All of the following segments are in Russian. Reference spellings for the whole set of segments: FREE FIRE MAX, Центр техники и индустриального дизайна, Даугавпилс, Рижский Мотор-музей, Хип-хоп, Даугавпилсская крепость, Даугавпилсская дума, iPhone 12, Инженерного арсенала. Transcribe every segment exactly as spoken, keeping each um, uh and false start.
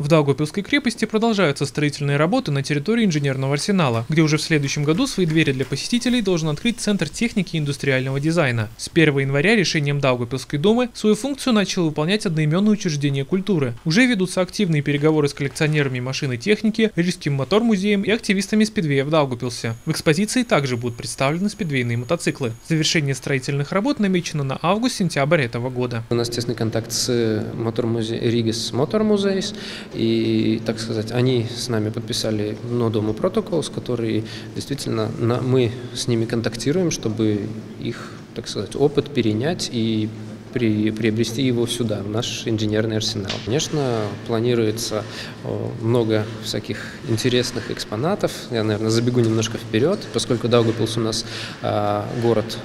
В Даугавпилской крепости продолжаются строительные работы на территории инженерного арсенала, где уже в следующем году свои двери для посетителей должен открыть Центр техники и индустриального дизайна. С первого января решением Даугавпилской думы свою функцию начало выполнять одноименное учреждение культуры. Уже ведутся активные переговоры с коллекционерами машин и техники, Рижским мотор-музеем и активистами спидвея в Даугавпилсе. В экспозиции также будут представлены спидвейные мотоциклы. Завершение строительных работ намечено на август-сентябрь этого года. У нас тесный контакт с мотор-музеем Ригис Мотор-музей. И, так сказать, они с нами подписали нодому протокол, с который действительно на, мы с ними контактируем, чтобы их, так сказать, опыт перенять и при, приобрести его сюда, в наш инженерный арсенал. Конечно, планируется много всяких интересных экспонатов. Я, наверное, забегу немножко вперед, поскольку Даугавпилс у нас а, город,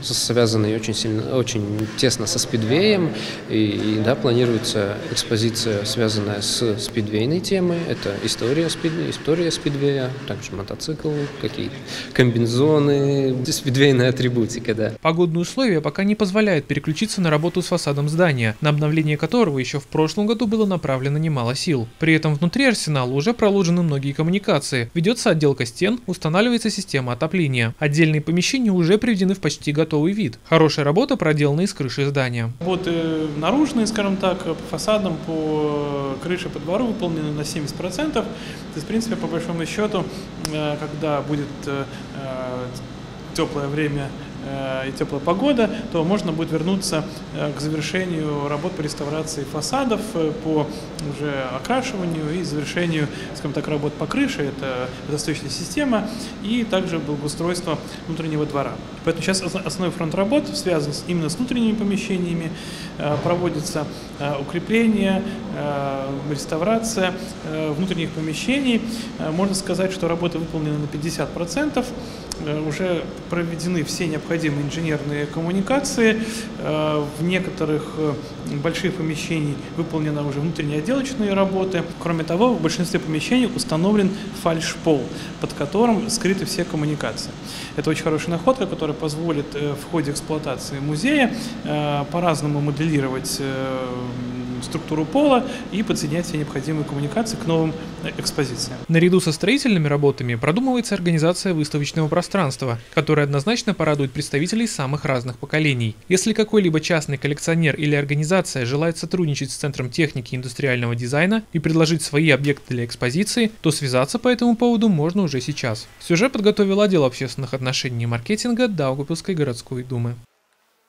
связанный очень сильно, очень тесно со спидвеем, и, и да, планируется экспозиция, связанная с спидвейной темой. Это история спидвея, история спидвея, также мотоцикл, какие комбинезоны, спидвейная атрибутика, да. Погодные условия пока не позволяют переключиться на работу с фасадом здания, на обновление которого еще в прошлом году было направлено немало сил. При этом внутри арсенала уже проложены многие коммуникации, ведется отделка стен, устанавливается система отопления. Отдельные помещения уже приведены в почти готовность. Готовый вид. Хорошая работа проделана из крыши здания. Работы наружные, скажем так, по фасадам, по крыше, по двору выполнены на семьдесят процентов. То есть, в принципе, по большому счету, когда будет теплое время и теплая погода, то можно будет вернуться к завершению работ по реставрации фасадов, по уже окрашиванию и завершению, скажем так, работ по крыше, это водосточная система и также благоустройство внутреннего двора. Поэтому сейчас основной фронт работ связан именно с внутренними помещениями, проводится укрепление, реставрация внутренних помещений. Можно сказать, что работы выполнены на пятьдесят процентов, уже проведены все необходимые необходимы инженерные коммуникации. В некоторых больших помещениях выполнены уже внутренние отделочные работы. Кроме того, в большинстве помещений установлен фальшпол, под которым скрыты все коммуникации. Это очень хорошая находка, которая позволит в ходе эксплуатации музея по-разному моделировать структуру пола и подсоединять все необходимые коммуникации к новым экспозициям. Наряду со строительными работами продумывается организация выставочного пространства, которое однозначно порадует представителей самых разных поколений. Если какой-либо частный коллекционер или организация желает сотрудничать с Центром техники и индустриального дизайна и предложить свои объекты для экспозиции, то связаться по этому поводу можно уже сейчас. Сюжет подготовил отдел общественных отношений и маркетинга Даугавпилской городской думы.